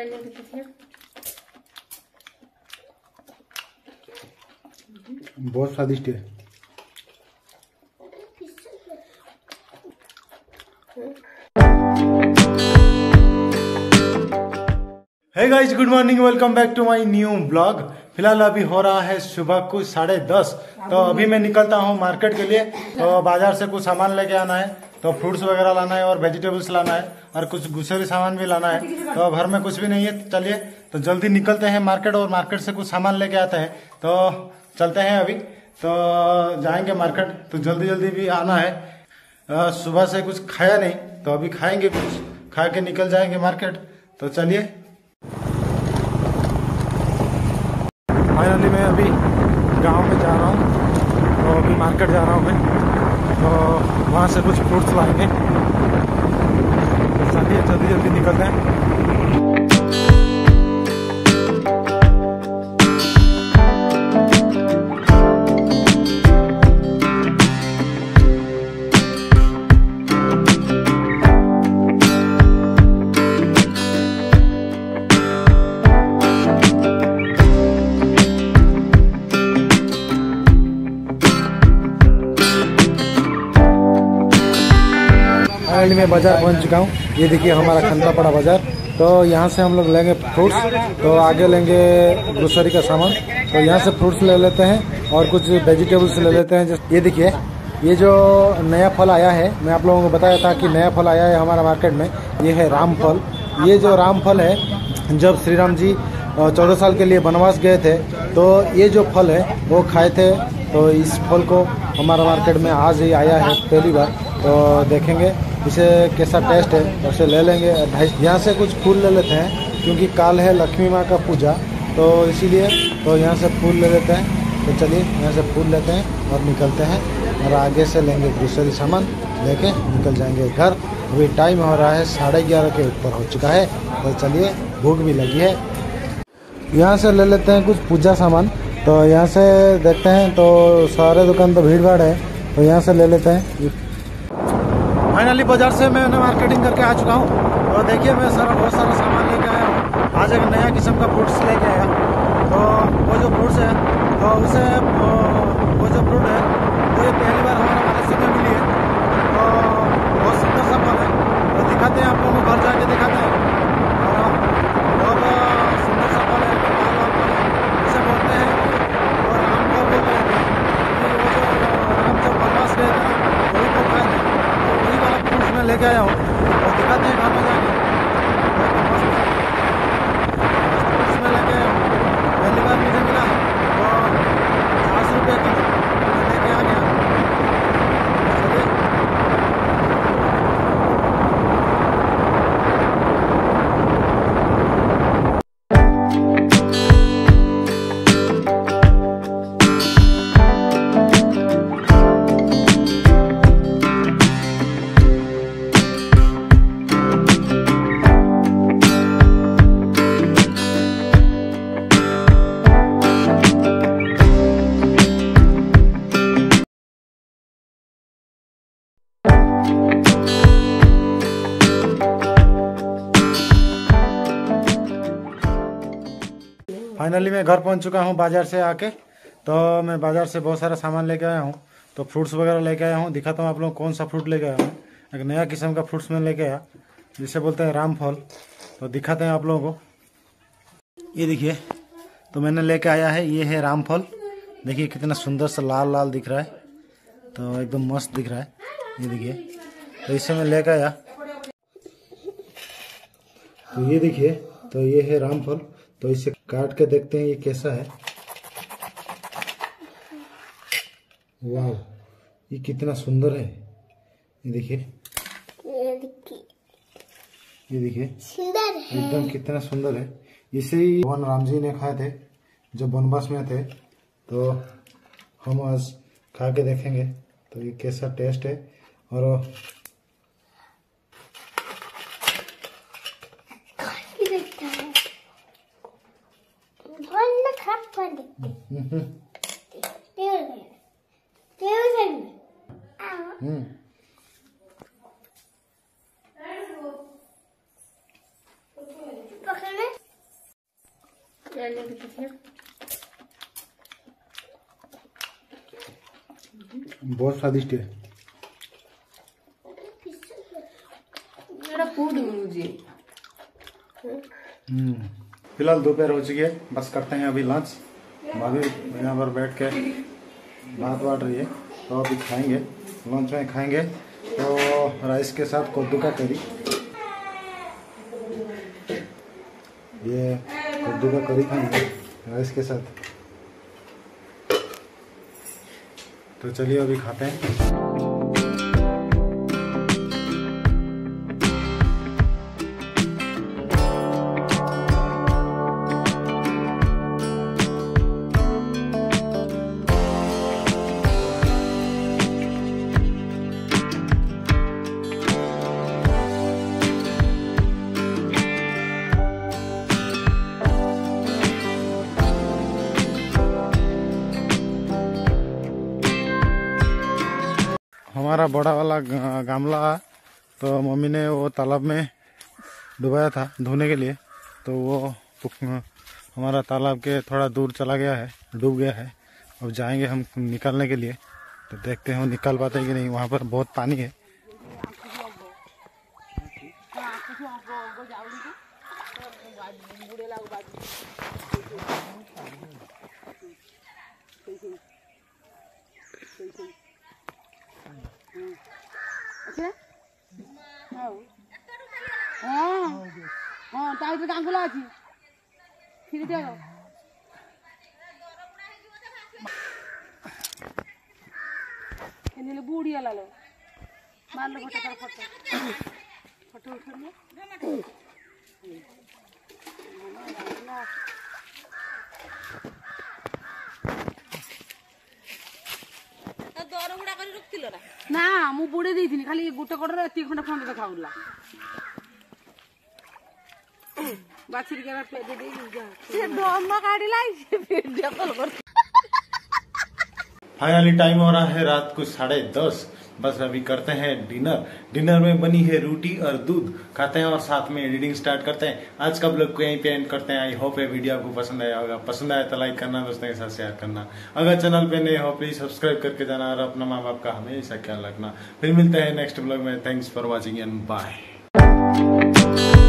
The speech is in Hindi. डालने के साथ बहुत स्वादिष्ट है। Hey guys, good morning, welcome back to my new blog. फिलहाल अभी हो रहा है सुबह को 10:30। तो अभी मैं निकलता हूँ मार्केट के लिए। तो बाजार से कुछ सामान लेके आना है, तो फ्रूट्स वगैरह लाना है और वेजिटेबल्स लाना है और कुछ ग्रोसरी सामान भी लाना है। तो घर में कुछ भी नहीं है। चलिए तो जल्दी निकलते हैं मार्केट और मार्केट से कुछ सामान लेके आते हैं। तो चलते हैं, अभी तो जाएंगे मार्केट। तो जल्दी जल्दी भी आना है, सुबह से कुछ खाया नहीं, तो अभी खाएंगे, कुछ खा के निकल जाएंगे मार्केट। तो चलिए, फाइनली मैं अभी गाँव में जा रहा हूँ, तो अभी मार्केट जा रहा हूँ मैं। तो वहाँ से कुछ फ्रूट्स लाएंगे। चलिए जल्दी जल्दी निकलते हैं। मैं बाजार पहुंच चुका हूँ। ये देखिए हमारा खंडापड़ा बाजार। तो यहाँ से हम लोग लेंगे फ्रूट्स, तो आगे लेंगे ग्रोसरी का सामान। तो यहाँ से फ्रूट्स ले लेते हैं और कुछ वेजिटेबल्स ले लेते हैं। ये देखिए, ये जो नया फल आया है, मैं आप लोगों को बताया था कि नया फल आया है हमारा मार्केट में, ये है रामफल। ये जो रामफल है, जब श्री राम जी 14 साल के लिए वनवास गए थे, तो ये जो फल है वो खाए थे। तो इस फल को हमारा मार्केट में आज ही आया है पहली बार। तो देखेंगे इसे कैसा टेस्ट है, उसे ले लेंगे। यहाँ से कुछ फूल ले लेते हैं, क्योंकि कल है लक्ष्मी माँ का पूजा, तो इसीलिए तो यहाँ से फूल ले लेते हैं। तो चलिए यहाँ से फूल लेते हैं और निकलते हैं, और आगे से लेंगे ग्रोसरी सामान, लेके निकल जाएंगे घर। अभी टाइम हो रहा है 11:30 के ऊपर हो चुका है। तो चलिए, भूख भी लगी है। यहाँ से ले लेते हैं कुछ पूजा सामान। तो यहाँ से देखते हैं, तो सारे दुकान तो भीड़ भाड़ है, तो यहाँ से ले लेते हैं। फाइनली बाज़ार से मैं मार्केटिंग करके आ चुका हूँ। तो देखिए, मैं बहुत सारा सामान लेके आया हूँ। आज एक नया किस्म का फ्रूट्स लेके आया। तो वो जो फ्रूट्स है, तो उसे वो जो फ्रूट है, तो ये पहली बार हमारे महाराष्ट्र में मिली है। तो बहुत सुंदर सा फल है। तो दिखाते हैं आप लोगों को, घर जाके दिखाते हैं। बहुत सुंदर सा फल है, उसे बोलते हैं और रामफल बोलते हैं। लेके आया हूँ, और दिखाते हैं घर में जाके। इसमें लेके पहली बार मुझे मिला है, और 50 रुपये का लेके आ गया। फाइनली मैं घर पहुंच चुका हूं बाज़ार से आके। तो मैं बाज़ार से बहुत सारा सामान लेके आया हूं। तो फ्रूट्स वगैरह लेके आया हूं। दिखाता हूं आप लोग कौन सा फ्रूट लेके आया हूं। एक नया किस्म का फ्रूट्स मैं लेके आया, जिसे बोलते हैं रामफल। तो दिखाते हैं आप लोगों को। ये देखिए, तो मैंने लेके आया है, ये है रामफल। देखिए कितना सुंदर सा लाल लाल दिख रहा है, तो एकदम मस्त दिख रहा है। ये देखिए, तो इसे मैं लेके आया। तो ये देखिए, तो ये है रामफल। तो इसे काट के देखते हैं ये कैसा है। वाह, ये कितना सुंदर है। ये देखिए, ये देखिए, एकदम कितना सुंदर है। इसे ही भगवान राम जी ने खाए थे जब वनवास में थे। तो हम आज खा के देखेंगे तो ये कैसा टेस्ट है। और डालने के पीछे बहुत स्वादिष्ट है। फिलहाल दोपहर हो चुकी है, बस करते हैं अभी लंच। भाभी यहाँ पर बैठ के भात बांट रही है, तो अभी खाएंगे लंच में खाएंगे तो राइस के साथ कद्दू का करी। ये कद्दू का करी खाएंगे राइस के साथ, तो चलिए अभी खाते हैं। हमारा बड़ा वाला गामला तो मम्मी ने वो तालाब में डुबाया था धोने के लिए, तो वो हमारा तालाब के थोड़ा दूर चला गया है, डूब गया है। अब जाएंगे हम निकालने के लिए, तो देखते हैं वो निकाल पाते हैं कि नहीं। वहाँ पर बहुत पानी है। बुढ़िया लालो मार लो फोटो ना मु बुड़े दी थी खाली गोटे कड़े तीन खंडा फंड देखा फाइनली टाइम हो रहा है रात को 10:30। बस अभी करते हैं डिनर। डिनर में बनी है रोटी और दूध, खाते हैं और साथ में एडिटिंग स्टार्ट करते हैं। आज का ब्लॉग को यहीं पे एंड करते हैं। आई होप ये वीडियो आपको पसंद आया होगा। पसंद आया तो लाइक करना, दोस्तों के साथ शेयर करना। अगर चैनल पे नए हो प्लीज सब्सक्राइब करके जाना और अपना माँ बाप का हमेशा ख्याल रखना। फिर मिलते हैं नेक्स्ट ब्लॉग में। Thanks for watching and bye.